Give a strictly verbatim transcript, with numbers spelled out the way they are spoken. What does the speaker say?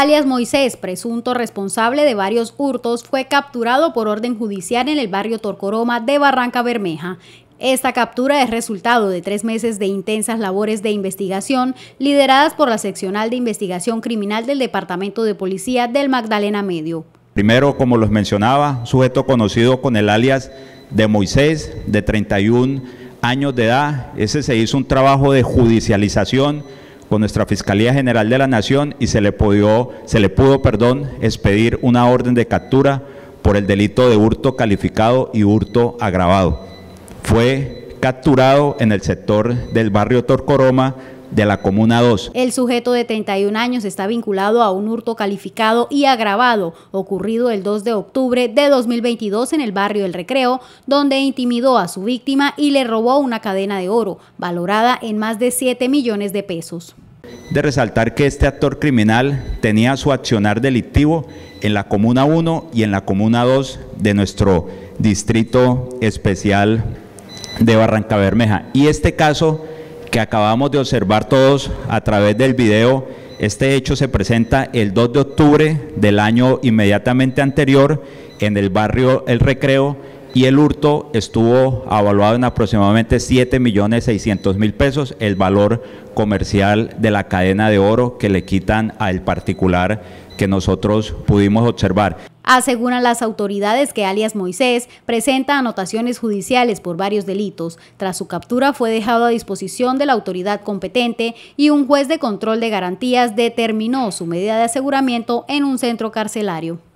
alias Moisés, presunto responsable de varios hurtos, fue capturado por orden judicial en el barrio Torcoroma de Barrancabermeja. Esta captura es resultado de tres meses de intensas labores de investigación lideradas por la Seccional de Investigación Criminal del Departamento de Policía del Magdalena Medio. Primero, como los mencionaba, sujeto conocido con el alias de Moisés, de treinta y un años de edad. Ese se hizo un trabajo de judicialización con nuestra Fiscalía General de la Nación y se le, pudo, se le pudo perdón, expedir una orden de captura por el delito de hurto calificado y hurto agravado. Fue capturado en el sector del barrio Torcoroma de la Comuna dos. El sujeto de treinta y un años está vinculado a un hurto calificado y agravado ocurrido el dos de octubre de dos mil veintidós en el barrio El Recreo, donde intimidó a su víctima y le robó una cadena de oro valorada en más de siete millones de pesos. De resaltar que este actor criminal tenía su accionar delictivo en la Comuna uno y en la Comuna dos de nuestro Distrito Especial de Barrancabermeja. Y este caso que acabamos de observar todos a través del video, este hecho se presenta el dos de octubre del año inmediatamente anterior en el barrio El Recreo y el hurto estuvo evaluado en aproximadamente siete millones seiscientos mil pesos, el valor comercial de la cadena de oro que le quitan al particular que nosotros pudimos observar. Aseguran las autoridades que alias Moisés presenta anotaciones judiciales por varios delitos. Tras su captura fue dejado a disposición de la autoridad competente y un juez de control de garantías determinó su medida de aseguramiento en un centro carcelario.